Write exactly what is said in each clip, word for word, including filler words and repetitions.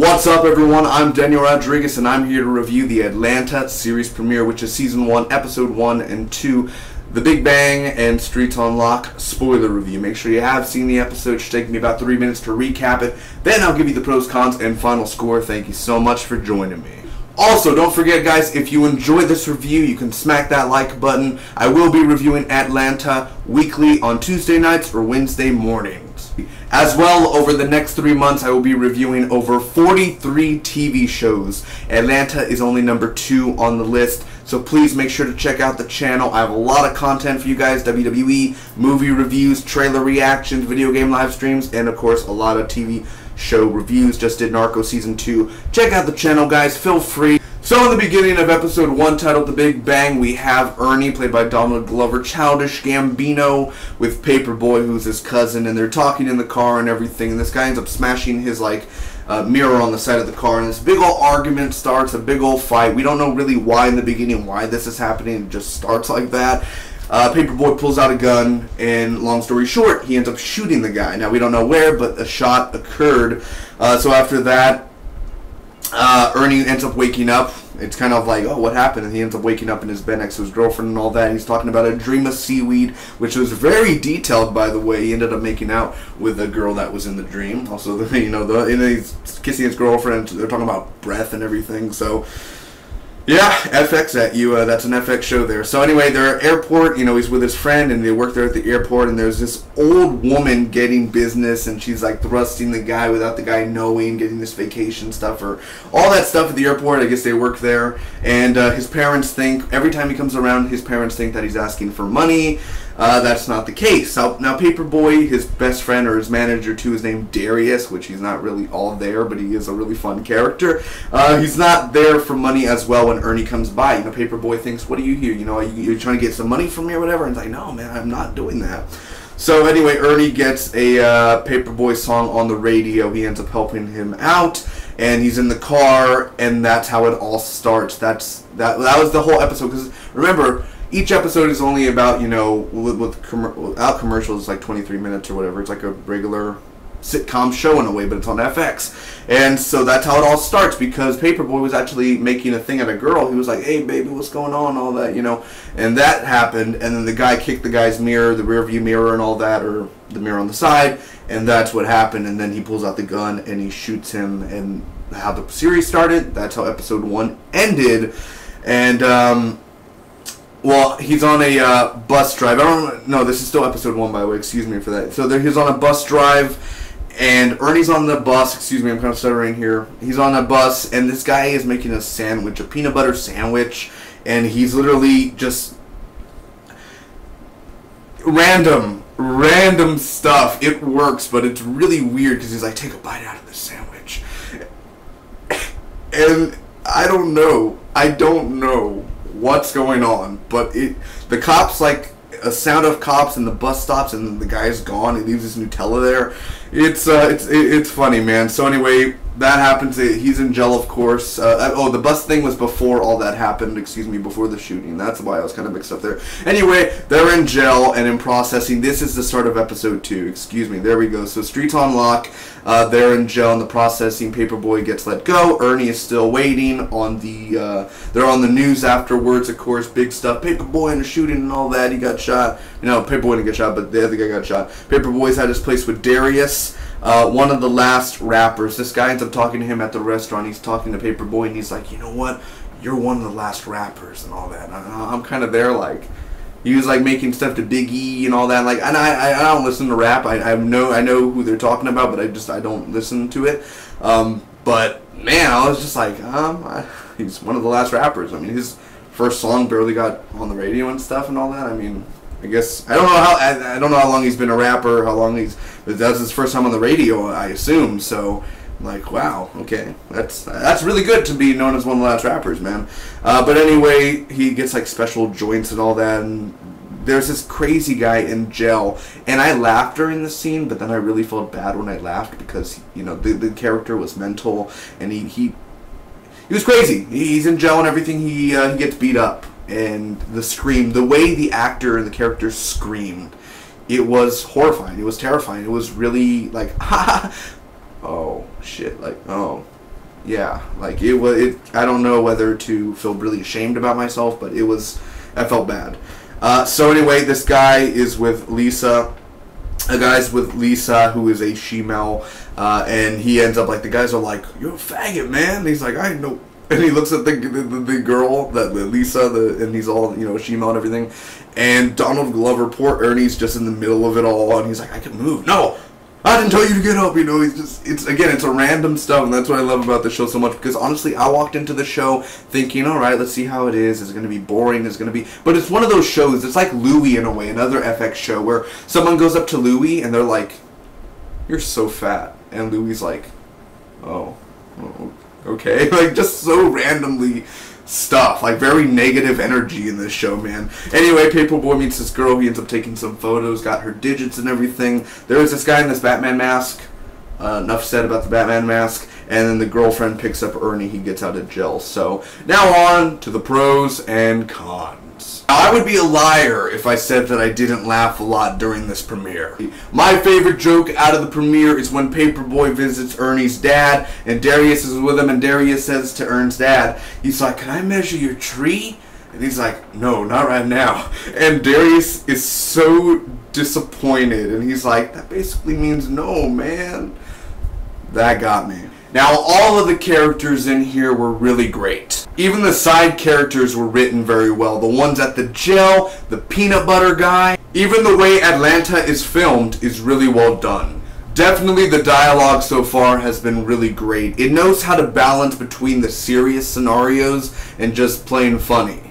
What's up, everyone? I'm Daniel Rodriguez, and I'm here to review the Atlanta series premiere, which is Season one, Episode one and two, The Big Bang and Streets on Lock spoiler review. Make sure you have seen the episode. It should take me about three minutes to recap it. Then I'll give you the pros, cons, and final score. Thank you so much for joining me. Also, don't forget, guys, if you enjoy this review, you can smack that like button. I will be reviewing Atlanta weekly on Tuesday nights or Wednesday mornings. As well, over the next three months, I will be reviewing over forty-three T V shows. Atlanta is only number two on the list, so please make sure to check out the channel. I have a lot of content for you guys: W W E, movie reviews, trailer reactions, video game live streams, and, of course, a lot of T V show reviews. Just did Narcos Season two. Check out the channel, guys. Feel free. So in the beginning of Episode one, titled The Big Bang, we have Ernie, played by Donald Glover, Childish Gambino, with Paperboy, who's his cousin, and they're talking in the car and everything, and this guy ends up smashing his, like, uh, mirror on the side of the car, and this big old argument starts, a big old fight. We don't know really why in the beginning, why this is happening. It just starts like that. Uh, Paperboy pulls out a gun, and long story short, he ends up shooting the guy. Now, we don't know where, but a shot occurred. Uh, so after that, uh, Ernie ends up waking up. It's kind of like, oh, what happened? And he ends up waking up in his bed next to his girlfriend and all that. And he's talking about a dream of seaweed, which was very detailed, by the way. He ended up making out with a girl that was in the dream. Also, you know, the, and he's kissing his girlfriend. They're talking about breath and everything, so... yeah, F X at you. Uh, that's an F X show there. So anyway, they're at airport. You know, he's with his friend, and they work there at the airport, and there's this old woman getting business, and she's, like, thrusting the guy without the guy knowing, getting this vacation stuff or all that stuff at the airport. I guess they work there, and uh, his parents think, every time he comes around, his parents think that he's asking for money. Uh, that's not the case. So, now, Paperboy, his best friend, or his manager too, is named Darius, which he's not really all there, but he is a really fun character. Uh, he's not there for money as well when Ernie comes by. You know, Paperboy thinks, what are you here? You know, you're trying to get some money from me or whatever? And he's like, no, man, I'm not doing that. So anyway, Ernie gets a uh, Paperboy song on the radio. He ends up helping him out, and he's in the car, and that's how it all starts. That's that. That was the whole episode, because remember, each episode is only about, you know, with, with com without commercials, like twenty-three minutes or whatever. It's like a regular sitcom show in a way, but it's on F X. And so that's how it all starts, because Paperboy was actually making a thing at a girl. He was like, hey, baby, what's going on, all that, you know. And that happened, and then the guy kicked the guy's mirror, the rear view mirror and all that, or the mirror on the side, and that's what happened. And then he pulls out the gun, and he shoots him, and how the series started. That's how Episode one ended. And, um... well, he's on a uh, bus drive. I don't know. This is still Episode one, by the way. Excuse me for that. So there, he's on a bus drive, and Ernie's on the bus. Excuse me, I'm kind of stuttering here. He's on a bus, and this guy is making a sandwich, a peanut butter sandwich, and he's literally just random, random stuff. It works, but it's really weird, because he's like, take a bite out of this sandwich. And I don't know. I don't know what's going on, but it the cops, like a sound of cops, and the bus stops, and the guy's gone. He leaves his Nutella there. It's uh, it's it's funny, man. So anyway, that happens. He's in jail, of course. Uh, oh, the bus thing was before all that happened. Excuse me, before the shooting. That's why I was kind of mixed up there. Anyway, they're in jail and in processing. This is the start of Episode two. Excuse me. There we go. So Streets on Lock. Uh, they're in jail and the processing. Paperboy gets let go. Ernie is still waiting on the. Uh, they're on the news afterwards, of course. Big stuff. Paperboy and the shooting and all that. He got shot. You know, Paperboy didn't get shot, but the other guy got shot. Paperboy's at his place with Darius. Uh, one of the last rappers. This guy ends up talking to him at the restaurant. He's talking to Paperboy, and he's like, you know what? You're one of the last rappers and all that. And I, I'm kind of there, like, he was, like, making stuff to Big E and all that. Like, and I, I don't listen to rap. I, I know I know who they're talking about, but I just I don't listen to it. Um, but, man, I was just like, um, I, he's one of the last rappers. I mean, his first song barely got on the radio and stuff and all that. I mean... I guess I don't know how I, I don't know how long he's been a rapper, how long he's but that's his first time on the radio, I assume. So, I'm like, wow, okay, that's that's really good to be known as one of the last rappers, man. Uh, but anyway, he gets like special joints and all that, and there's this crazy guy in jail, and I laughed during the scene, but then I really felt bad when I laughed, because, you know, the the character was mental, and he he, he was crazy. He's in jail and everything. He uh, he gets beat up. And the scream, the way the actor and the character screamed, it was horrifying. It was terrifying. It was really like, ha, ha, oh, shit, like, oh, yeah, like it was. It, I don't know whether to feel really ashamed about myself, but it was. I felt bad. Uh, so anyway, this guy is with Lisa. The guy's with Lisa, who is a she-male, uh, and he ends up like the guys are like, "You're a faggot, man." And he's like, "I know." And he looks at the the, the girl, the, the Lisa, the, and he's all, you know, she-male and everything. And Donald Glover, poor Ernie's just in the middle of it all, and he's like, "I can move." No. I didn't tell you to get up, you know, it's just, it's, again, it's a random stuff, and that's what I love about the show so much, because honestly, I walked into the show thinking, alright, let's see how it is, it's gonna be boring, it's gonna be, but it's one of those shows, it's like Louie in a way, another F X show, where someone goes up to Louie, and they're like, "You're so fat," and Louie's like, "Oh, okay," like, just so randomly stuff, like, very negative energy in this show, man. Anyway, Paperboy meets this girl, he ends up taking some photos, got her digits and everything. There is this guy in this Batman mask, uh, enough said about the Batman mask, and then the girlfriend picks up Ernie, he gets out of jail. So, now on to the pros and cons. Now, I would be a liar if I said that I didn't laugh a lot during this premiere. My favorite joke out of the premiere is when Paperboy visits Ernie's dad, and Darius is with him, and Darius says to Ernie's dad, he's like, "Can I measure your tree?" And he's like, "No, not right now." And Darius is so disappointed, and he's like, "That basically means no, man." That got me. Now, all of the characters in here were really great. Even the side characters were written very well. The ones at the jail, the peanut butter guy. Even the way Atlanta is filmed is really well done. Definitely the dialogue so far has been really great. It knows how to balance between the serious scenarios and just plain funny.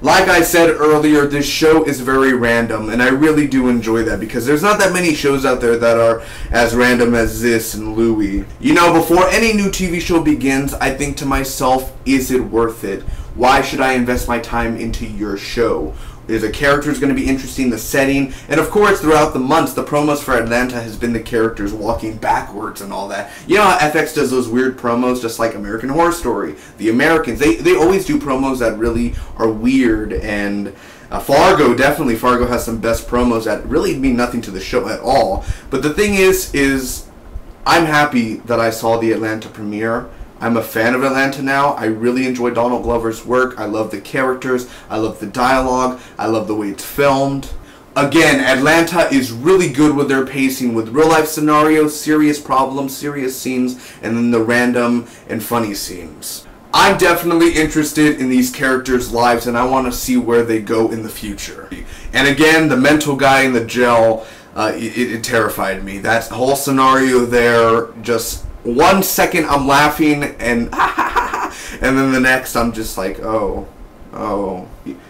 Like I said earlier, this show is very random, and I really do enjoy that, because there's not that many shows out there that are as random as this and Louie. You know, before any new T V show begins, I think to myself, is it worth it? Why should I invest my time into your show? The character's going to be interesting, the setting, and of course, throughout the months, the promos for Atlanta has been the characters walking backwards and all that. You know how F X does those weird promos, just like American Horror Story, The Americans. They, they always do promos that really are weird, and uh, Fargo, definitely, Fargo has some best promos that really mean nothing to the show at all. But the thing is, is I'm happy that I saw the Atlanta premiere. I'm a fan of Atlanta now. I really enjoy Donald Glover's work. I love the characters. I love the dialogue. I love the way it's filmed. Again, Atlanta is really good with their pacing, with real-life scenarios, serious problems, serious scenes, and then the random and funny scenes. I'm definitely interested in these characters' lives, and I want to see where they go in the future. And again, the mental guy in the jail, uh, it, it terrified me. That whole scenario there just... One second I'm laughing and ah, ha, ha, ha, and then the next I'm just like, oh, oh.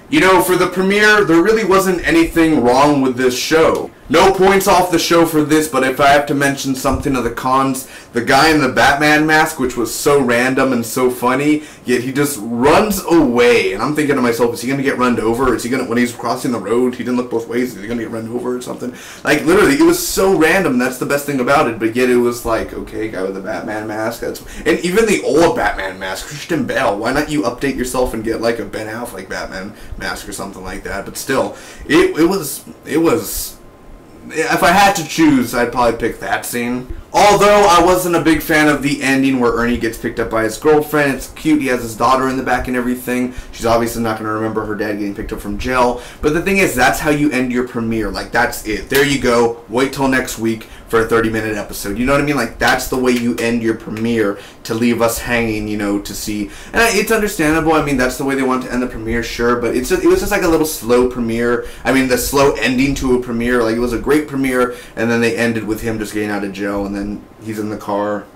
You know, for the premiere, there really wasn't anything wrong with this show. No points off the show for this, but if I have to mention something of the cons, the guy in the Batman mask, which was so random and so funny, yet he just runs away. And I'm thinking to myself, is he going to get run over? Is he going to, when he's crossing the road, he didn't look both ways, is he going to get run over or something? Like, literally, it was so random, that's the best thing about it, but yet it was like, okay, guy with the Batman mask, that's... And even the old Batman mask, Christian Bale, why not you update yourself and get, like, a Ben Affleck Batman mask or something like that? But still, it, it was... It was... If I had to choose, I'd probably pick that scene. Although I wasn't a big fan of the ending where Ernie gets picked up by his girlfriend. It's cute, he has his daughter in the back and everything. She's obviously not going to remember her dad getting picked up from jail. But the thing is, that's how you end your premiere. Like, that's it. There you go. Wait till next week for a thirty minute episode. You know what I mean? Like, that's the way you end your premiere, to leave us hanging, you know, to see. And it's understandable. I mean, that's the way they want to end the premiere, sure, but it's just, it was just like a little slow premiere. I mean, the slow ending to a premiere. Like, it was a great premiere, and then they ended with him just getting out of jail, and then he's in the car.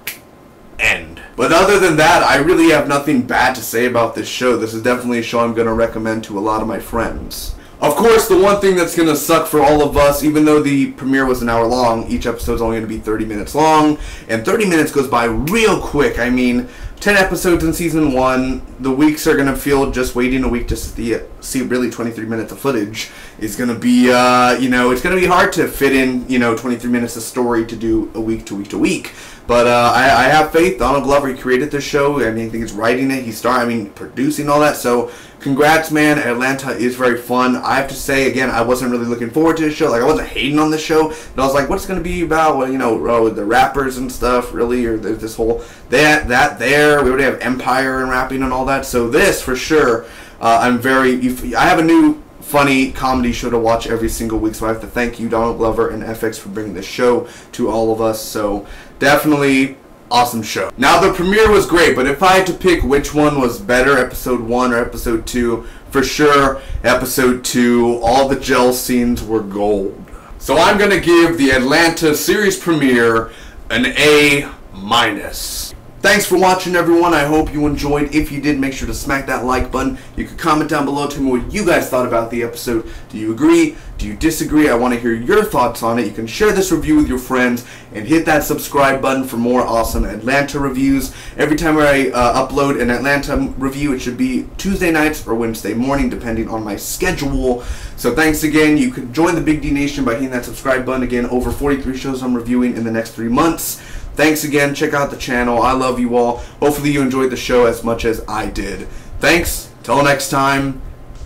End. But other than that, I really have nothing bad to say about this show. This is definitely a show I'm going to recommend to a lot of my friends. Of course, the one thing that's going to suck for all of us, even though the premiere was an hour long, each episode's only going to be thirty minutes long, and thirty minutes goes by real quick. I mean, ten episodes in season one, the weeks are going to feel, just waiting a week to see, see really twenty-three minutes of footage is going to be, uh, you know, it's going to be hard to fit in, you know, twenty-three minutes of story to do a week to week to week. But uh, I, I have faith. Donald Glover, he created this show. I mean, I think he's writing it. He's starting, I mean, producing all that. So, congrats, man. Atlanta is very fun. I have to say, again, I wasn't really looking forward to this show. Like, I wasn't hating on this show. And I was like, what's going to be about, well, you know, oh, the rappers and stuff, really? Or there's this whole that, that, there. Empire. We already have Empire and rapping and all that. So this, for sure, uh, I'm very... I have a new funny comedy show to watch every single week, so I have to thank you, Donald Glover and F X, for bringing this show to all of us. So definitely... awesome show. Now, the premiere was great, but if I had to pick which one was better, episode one or episode two, for sure, episode two, all the gel scenes were gold. So I'm gonna give the Atlanta series premiere an A minus. Thanks for watching, everyone. I hope you enjoyed. If you did, make sure to smack that like button. You can comment down below, tell me what you guys thought about the episode. Do you agree? Do you disagree? I want to hear your thoughts on it. You can share this review with your friends and hit that subscribe button for more awesome Atlanta reviews. Every time I uh, upload an Atlanta review, it should be Tuesday nights or Wednesday morning, depending on my schedule. So thanks again. You can join the Big D Nation by hitting that subscribe button. Again, over forty-three shows I'm reviewing in the next three months. Thanks again. Check out the channel. I love you all. Hopefully you enjoyed the show as much as I did. Thanks. Till next time.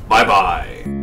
Bye-bye.